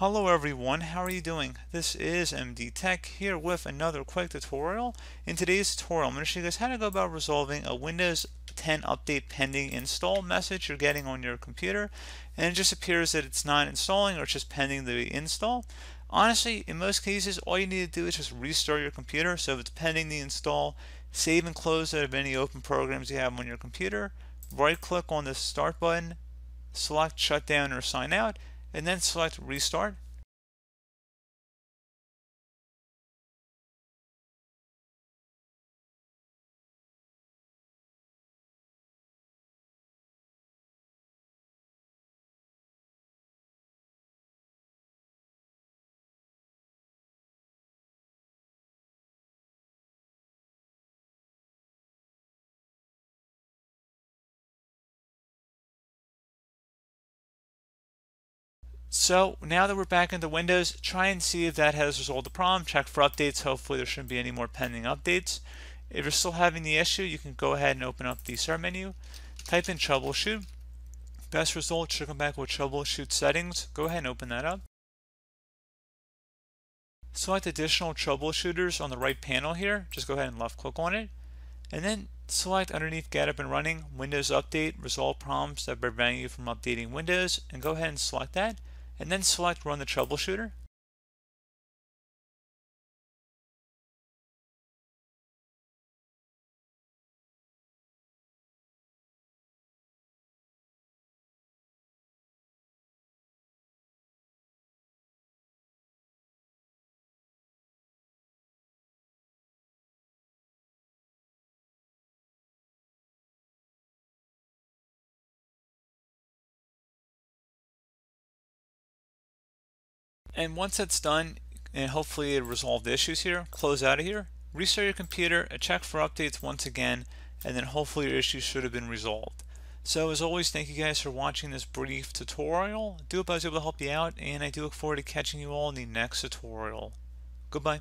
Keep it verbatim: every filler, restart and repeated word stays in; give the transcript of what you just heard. Hello everyone, how are you doing? This is M D Tech here with another quick tutorial. In today's tutorial, I'm going to show you guys how to go about resolving a Windows ten update pending install message you're getting on your computer, and it just appears that it's not installing or it's just pending the install. Honestly, in most cases, all you need to do is just restart your computer. So if it's pending the install, save and close out of any open programs you have on your computer, right click on the start button, select shut down or sign out, and then select restart. So now that we're back into Windows, try and see if that has resolved the problem. Check for updates. Hopefully there shouldn't be any more pending updates. If you're still having the issue, you can go ahead and open up the start menu, type in troubleshoot. Best result should come back with troubleshoot settings. Go ahead and open that up. Select additional troubleshooters on the right panel here. Just go ahead and left click on it. And then select underneath Get Up and Running, Windows Update, Resolve Problems that prevent you from updating Windows, and go ahead and select that. And then select Run the Troubleshooter. And once that's done, and hopefully it resolved the issues here, close out of here, restart your computer, check for updates once again, and then hopefully your issue should have been resolved. So as always, thank you guys for watching this brief tutorial. I do hope I was able to help you out, and I do look forward to catching you all in the next tutorial. Goodbye.